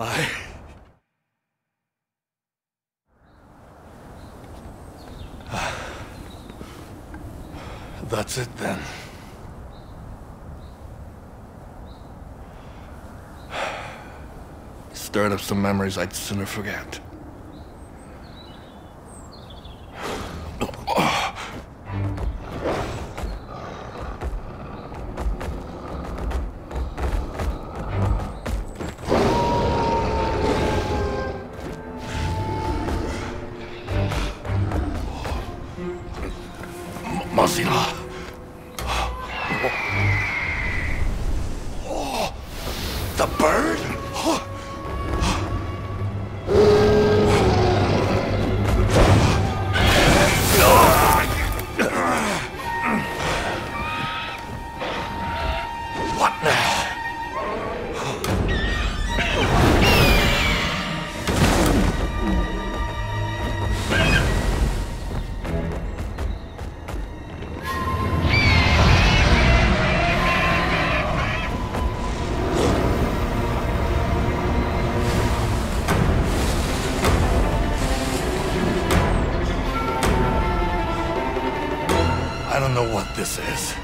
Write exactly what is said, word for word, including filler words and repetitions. I... That's it then. Stirred up some memories I'd sooner forget. This is.